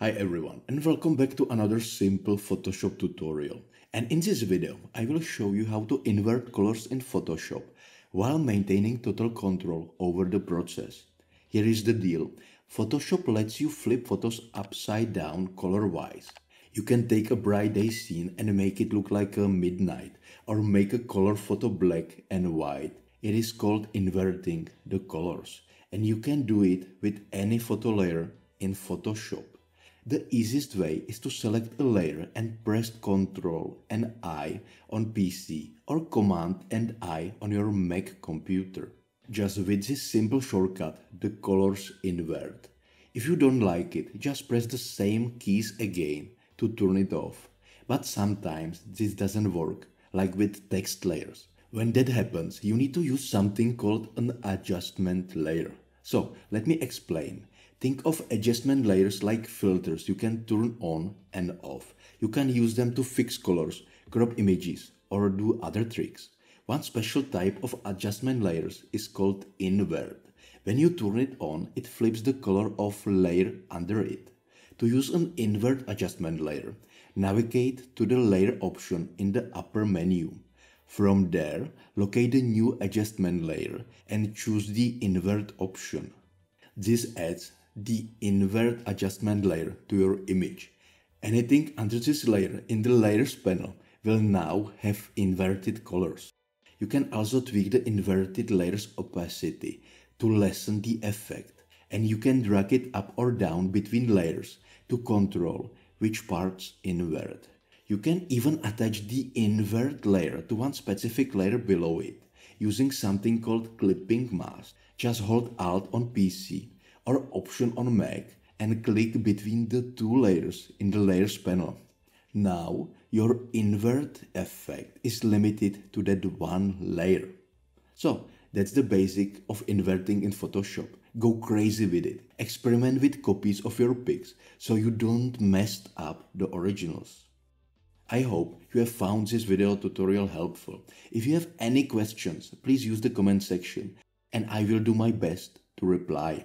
Hi everyone, and welcome back to another simple Photoshop tutorial. And in this video, I will show you how to invert colors in Photoshop while maintaining total control over the process. Here is the deal. Photoshop lets you flip photos upside down color-wise. You can take a bright day scene and make it look like a midnight, or make a color photo black and white. It is called inverting the colors, and you can do it with any photo layer in Photoshop. The easiest way is to select a layer and press Ctrl and I on PC or Command and I on your Mac computer. Just with this simple shortcut, the colors invert. If you don't like it, just press the same keys again to turn it off. But sometimes this doesn't work, like with text layers. When that happens, you need to use something called an adjustment layer. So let me explain. Think of adjustment layers like filters you can turn on and off. You can use them to fix colors, crop images, or do other tricks. One special type of adjustment layers is called invert. When you turn it on, it flips the color of layer under it. To use an invert adjustment layer, navigate to the layer option in the upper menu. From there, locate the new adjustment layer and choose the invert option. This adds the invert adjustment layer to your image. Anything under this layer in the layers panel will now have inverted colors. You can also tweak the inverted layer's opacity to lessen the effect, and you can drag it up or down between layers to control which parts invert. You can even attach the invert layer to one specific layer below it using something called clipping mask. Just hold Alt on PC or Option on Mac and click between the two layers in the layers panel. Now your invert effect is limited to that one layer. So that's the basic of inverting in Photoshop. Go crazy with it. Experiment with copies of your pics so you don't mess up the originals. I hope you have found this video tutorial helpful. If you have any questions, please use the comment section and I will do my best to reply.